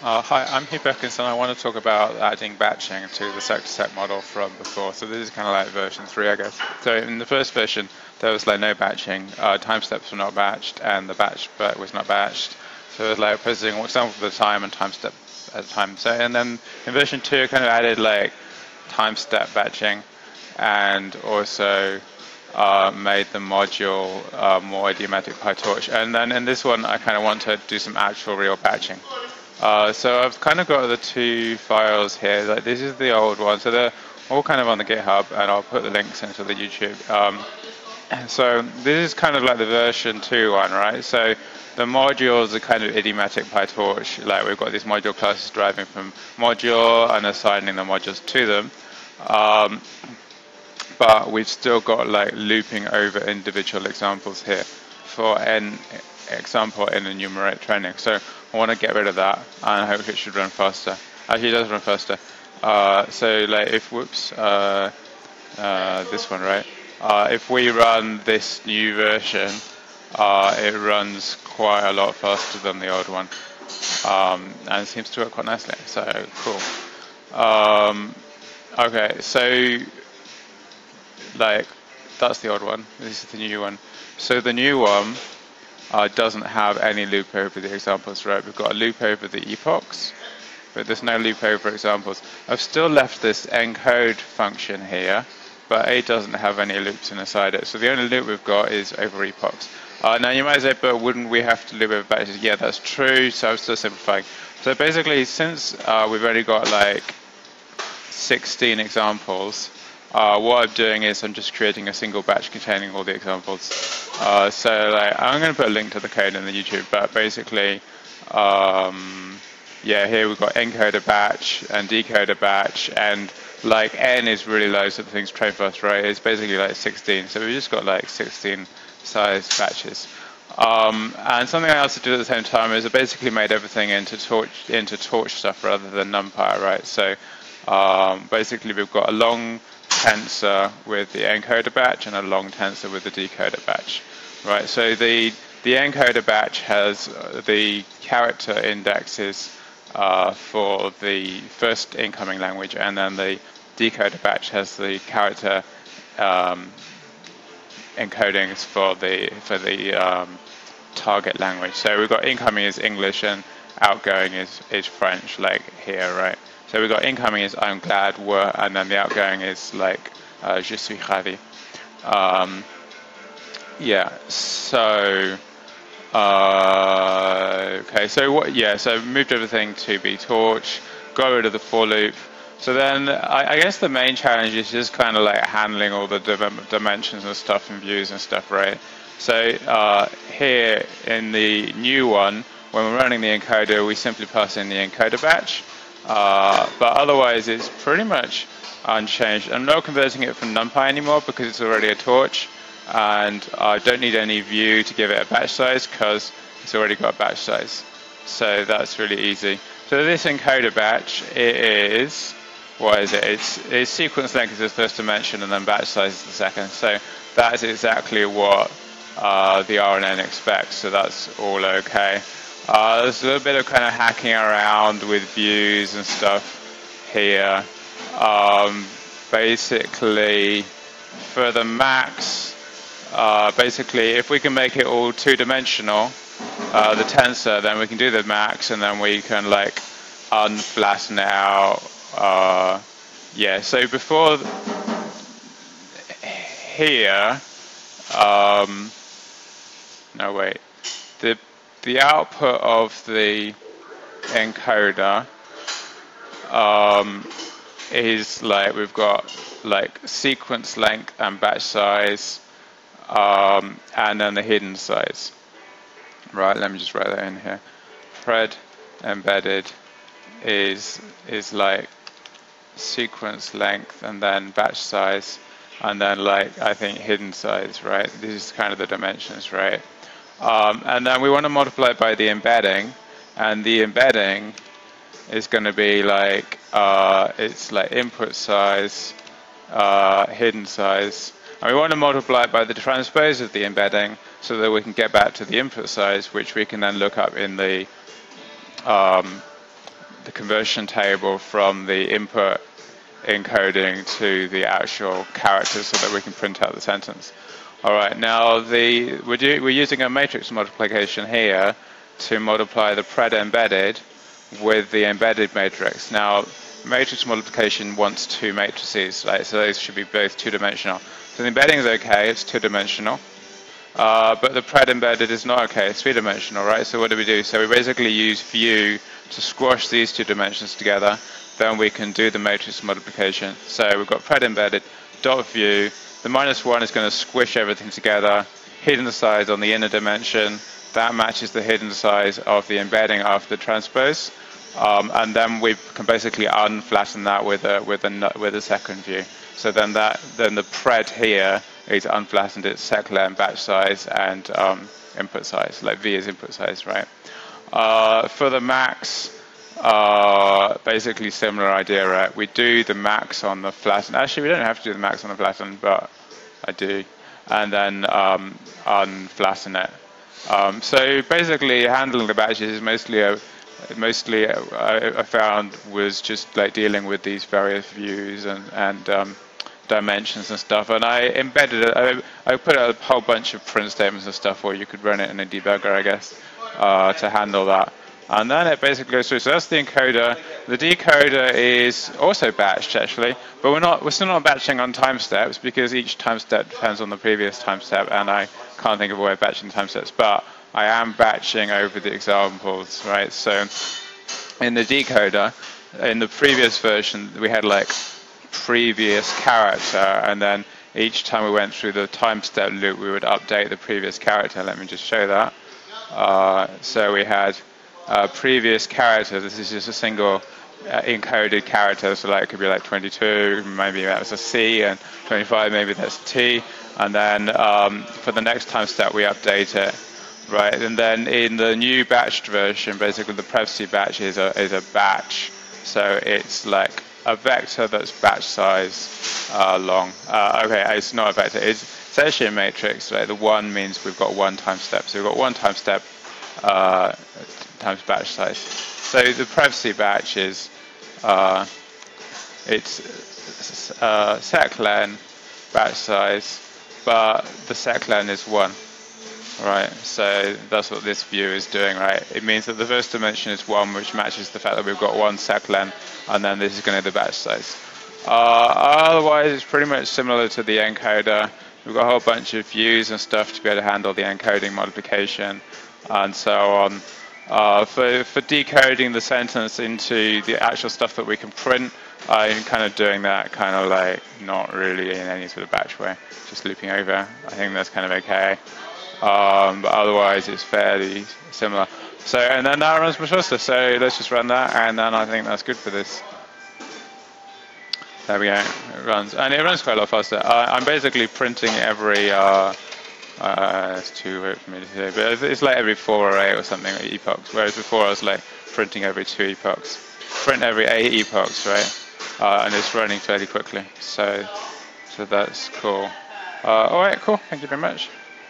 Hi, I'm Hugh Perkins, and I want to talk about adding batching to the seq2seq model from before. So this is kind of like version 3, I guess. So in the first version, there was like no batching. Time steps were not batched, and the batch was not batched. So it was like processing one sample at a time and time step at a time. So and then in version 2, it kind of added like time step batching, and also made the module more idiomatic PyTorch. And then in this one, I kind of want to do some actual real batching. So I've kind of got the two files here. Like this is the old one, so they're all kind of on the GitHub, and I'll put the links into the YouTube. So this is kind of like the version 2 one, right? So the modules are kind of idiomatic PyTorch. Like we've got these module classes deriving from module and assigning the modules to them. But we've still got like looping over individual examples here for n example in enumerate training. So I want to get rid of that, and I hope it should run faster. Actually, it does run faster. So like if, whoops, this one, right? If we run this new version, it runs quite a lot faster than the old one. And it seems to work quite nicely, so cool. Okay, so like that's the old one, this is the new one. So the new one doesn't have any loop over the examples, right? We've got a loop over the epochs, but there's no loop over examples. I've still left this encode function here, but it doesn't have any loops inside it. So the only loop we've got is over epochs. Now you might say, but wouldn't we have to loop over batches? Yeah, that's true, so I'm still simplifying. So basically, since we've only got like 16 examples, what I'm doing is I'm just creating a single batch containing all the examples. So like, I'm going to put a link to the code in the YouTube, but basically, yeah, here we've got encode a batch and decode a batch, and like n is really low, so the thing's train fast, right? It's basically like 16, so we've just got like 16 size batches. And something I also did at the same time is I basically made everything into torch stuff rather than NumPy, right? So basically we've got a long tensor with the encoder batch and a long tensor with the decoder batch, right? So the encoder batch has the character indexes for the first incoming language, and then the decoder batch has the character encodings for the target language. So we've got incoming is English and outgoing is French, like here, right? So we've got incoming is I'm glad, were, and then the outgoing is like je suis ravi. Yeah, so okay, so what? Yeah, so moved everything to PyTorch, got rid of the for loop. So then I guess the main challenge is just kind of like handling all the dimensions and stuff and views and stuff, right? So here in the new one, when we're running the encoder, we simply pass in the encoder batch. But otherwise it's pretty much unchanged. I'm not converting it from NumPy anymore because it's already a torch, and I don't need any view to give it a batch size because it's already got a batch size. So that's really easy. So this encoder batch, it is, what is it? It's sequence length is the first dimension, and then batch size is the second. So that is exactly what the RNN expects, so that's all okay. There's a little bit of kind of hacking around with views and stuff here. Basically, for the max, basically, if we can make it all two-dimensional, the tensor, then we can do the max, and then we can like unflatten it out. Yeah. So before here, no wait, the output of the encoder is like we've got like sequence length and batch size, and then the hidden size. Right, let me just write that in here. Pred embedded is like sequence length and then batch size, and then like I think hidden size, right? This is kind of the dimensions, right? And then we want to multiply by the embedding, and the embedding is going to be like it's like input size, hidden size, and we want to multiply by the transpose of the embedding so that we can get back to the input size, which we can then look up in the conversion table from the input encoding to the actual characters so that we can print out the sentence. All right, now we're using a matrix multiplication here to multiply the pred embedded with the embedded matrix. Now, matrix multiplication wants two matrices, right? So those should be both two-dimensional. So the embedding is okay, it's two-dimensional. But the pred embedded is not okay, it's three-dimensional, right? So what do? So we basically use view to squash these two dimensions together. Then we can do the matrix multiplication. So we've got pred embedded, dot view. The -1 is going to squish everything together, hidden size on the inner dimension. That matches the hidden size of the embedding after the transpose. And then we can basically unflatten that with a second view. So then the pred here is unflattened at seq_len batch size and input size. Like v is input size, right? For the max, basically similar idea, right? We do the max on the flatten. Actually, we don't have to do the max on the flatten, but I do, and then unflatten it. So basically, handling the batches is mostly I found was just like dealing with these various views and dimensions and stuff, and I embedded it. I put a whole bunch of print statements and stuff where you could run it in a debugger, I guess, to handle that. And then it basically goes through. So that's the encoder. The decoder is also batched actually, but we're still not batching on time steps because each time step depends on the previous time step, and I can't think of a way of batching time steps. But I am batching over the examples, right? So in the decoder, in the previous version, we had like previous character, and then each time we went through the time step loop, we would update the previous character. Let me just show that. So we had previous character. This is just a single encoded character, so like it could be like 22, maybe that was a C, and 25, maybe that's a T, and then for the next time step we update it, right? And then in the new batched version, basically the prevc batch is a batch, so it's like a vector that's batch size long. Okay, it's not a vector. It's actually a matrix, right? The one means we've got one time step, so we've got one time step times batch size. So the prevc batch is it's seq_len batch size, but the seq_len is 1, right? So that's what this view is doing, right? It means that the first dimension is 1, which matches the fact that we've got 1 seq_len, and then this is going to be the batch size. Otherwise, it's pretty much similar to the encoder. We've got a whole bunch of views and stuff to be able to handle the encoding modification and so on. For decoding the sentence into the actual stuff that we can print, I'm kind of doing that kind of like not really in any sort of batch way, just looping over. I think that's kind of okay. But otherwise it's fairly similar. So, and then that runs much faster. So let's just run that, and then I think that's good for this. There we go, it runs. And it runs quite a lot faster. I'm basically printing every, it's too weird for me to say, but it's like every 4 array or something, like epochs, whereas before I was like printing every 2 epochs. Print every 8 epochs, right? And it's running fairly quickly, so that's cool. All right, cool, thank you very much.